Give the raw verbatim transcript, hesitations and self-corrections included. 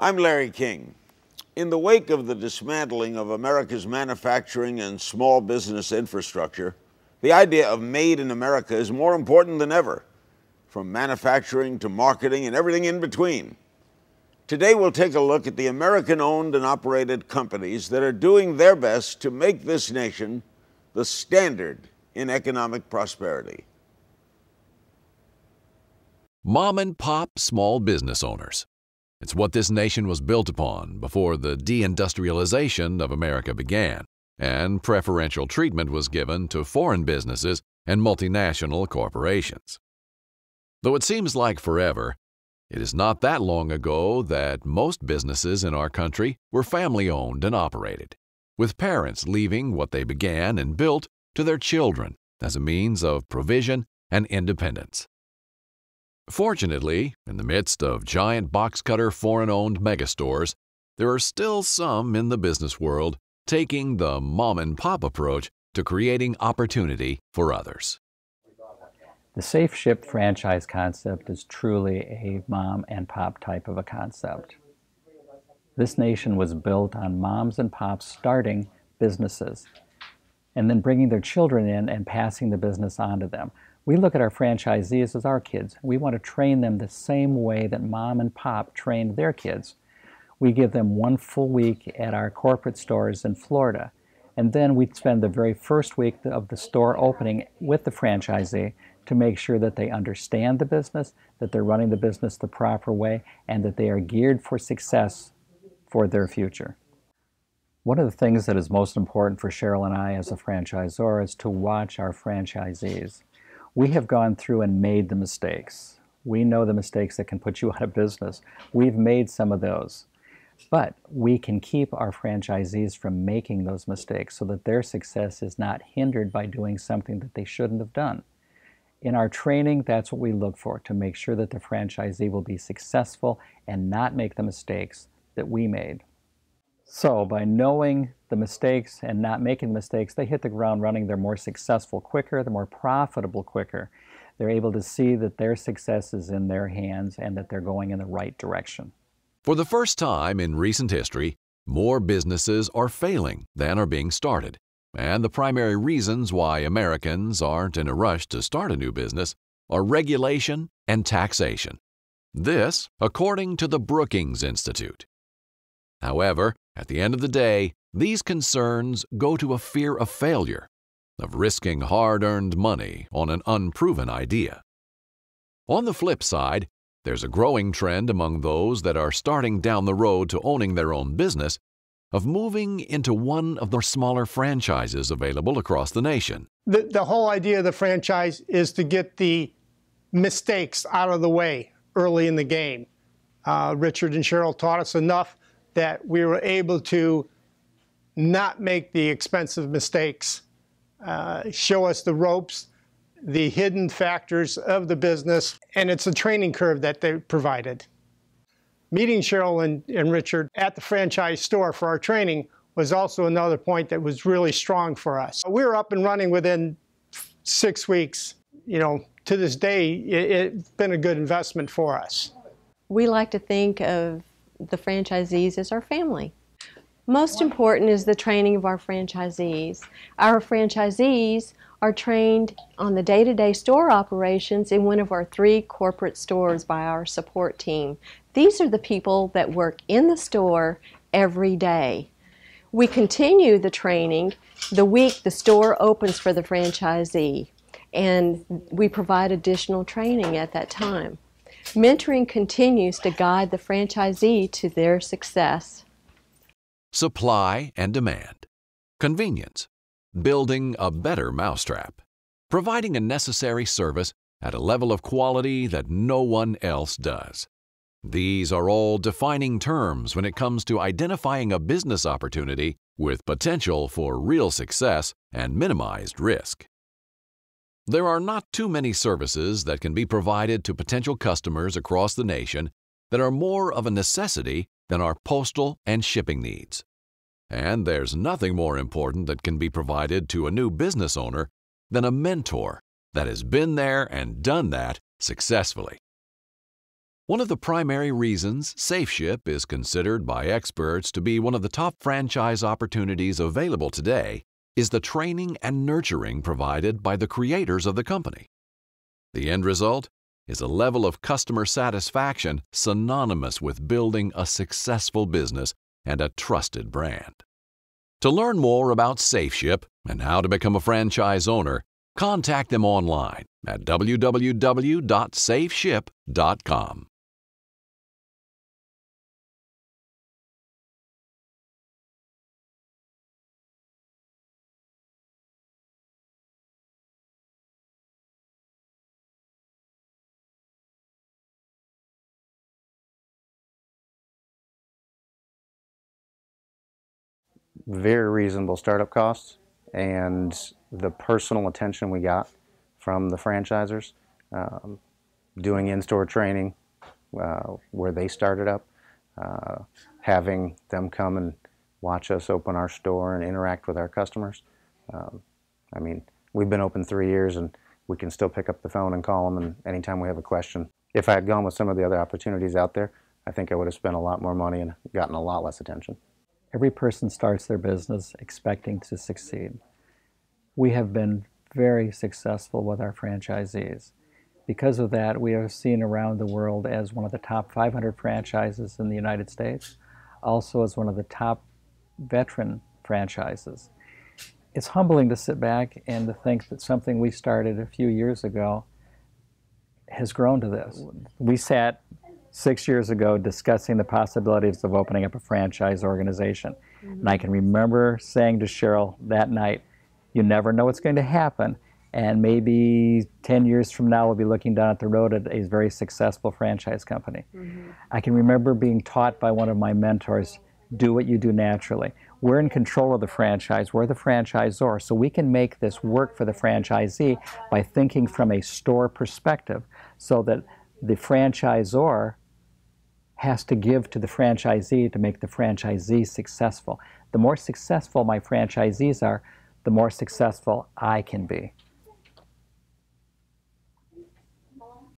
I'm Larry King. In the wake of the dismantling of America's manufacturing and small business infrastructure, the idea of made in America is more important than ever, from manufacturing to marketing and everything in between. Today we'll take a look at the American-owned and operated companies that are doing their best to make this nation the standard in economic prosperity. Mom and pop small business owners. It's what this nation was built upon before the deindustrialization of America began, and preferential treatment was given to foreign businesses and multinational corporations. Though it seems like forever, it is not that long ago that most businesses in our country were family-owned and operated, with parents leaving what they began and built to their children as a means of provision and independence. Fortunately, in the midst of giant box-cutter foreign-owned megastores, there are still some in the business world taking the mom-and-pop approach to creating opportunity for others. The SafeShip franchise concept is truly a mom-and-pop type of a concept. This nation was built on moms and pops starting businesses and then bringing their children in and passing the business on to them. We look at our franchisees as our kids. We want to train them the same way that mom and pop trained their kids. We give them one full week at our corporate stores in Florida, and then we spend the very first week of the store opening with the franchisee to make sure that they understand the business, that they're running the business the proper way, and that they are geared for success for their future. One of the things that is most important for Cheryl and I as a franchisor is to watch our franchisees. We have gone through and made the mistakes. We know the mistakes that can put you out of business. We've made some of those. But we can keep our franchisees from making those mistakes so that their success is not hindered by doing something that they shouldn't have done. In our training, that's what we look for, to make sure that the franchisee will be successful and not make the mistakes that we made. So by knowing the mistakes and not making mistakes, they hit the ground running. They're more successful quicker, they're more profitable quicker. They're able to see that their success is in their hands and that they're going in the right direction. For the first time in recent history, more businesses are failing than are being started. And the primary reasons why Americans aren't in a rush to start a new business are regulation and taxation. This, according to the Brookings Institute. However, at the end of the day, these concerns go to a fear of failure, of risking hard-earned money on an unproven idea. On the flip side, there's a growing trend among those that are starting down the road to owning their own business of moving into one of the smaller franchises available across the nation. The, the whole idea of the franchise is to get the mistakes out of the way early in the game. Uh, Richard and Cheryl taught us enough that we were able to not make the expensive mistakes, uh, show us the ropes, the hidden factors of the business, and it's a training curve that they provided. Meeting Cheryl and, and Richard at the franchise store for our training was also another point that was really strong for us. We were up and running within six weeks. You know, to this day, it, it's been a good investment for us. We like to think of the franchisees as our family. Most important is the training of our franchisees. Our franchisees are trained on the day-to-day store operations in one of our three corporate stores by our support team. These are the people that work in the store every day. We continue the training the week the store opens for the franchisee, and we provide additional training at that time. Mentoring continues to guide the franchisee to their success. Supply and demand, convenience, building a better mousetrap, providing a necessary service at a level of quality that no one else does. These are all defining terms when it comes to identifying a business opportunity with potential for real success and minimized risk. There are not too many services that can be provided to potential customers across the nation that are more of a necessity than our postal and shipping needs. And there's nothing more important that can be provided to a new business owner than a mentor that has been there and done that successfully. One of the primary reasons SafeShip is considered by experts to be one of the top franchise opportunities available today is the training and nurturing provided by the creators of the company. The end result is a level of customer satisfaction synonymous with building a successful business and a trusted brand. To learn more about SafeShip and how to become a franchise owner, contact them online at w w w dot safe ship dot com. Very reasonable startup costs, and the personal attention we got from the franchisors, um, doing in-store training uh, where they started up, uh, having them come and watch us open our store and interact with our customers. Um, I mean, we've been open three years and we can still pick up the phone and call them and anytime we have a question. If I had gone with some of the other opportunities out there, I think I would have spent a lot more money and gotten a lot less attention. Every person starts their business expecting to succeed. We have been very successful with our franchisees. Because of that, we are seen around the world as one of the top five hundred franchises in the United States, also as one of the top veteran franchises. It's humbling to sit back and to think that something we started a few years ago has grown to this. We sat six years ago discussing the possibilities of opening up a franchise organization. Mm-hmm. And I can remember saying to Cheryl that night, you never know what's going to happen, and maybe ten years from now we'll be looking down at the road at a very successful franchise company. Mm-hmm. I can remember being taught by one of my mentors, do what you do naturally. We're in control of the franchise, we're the franchisor, so we can make this work for the franchisee by thinking from a store perspective so that the franchisor has to give to the franchisee to make the franchisee successful. The more successful my franchisees are, the more successful I can be.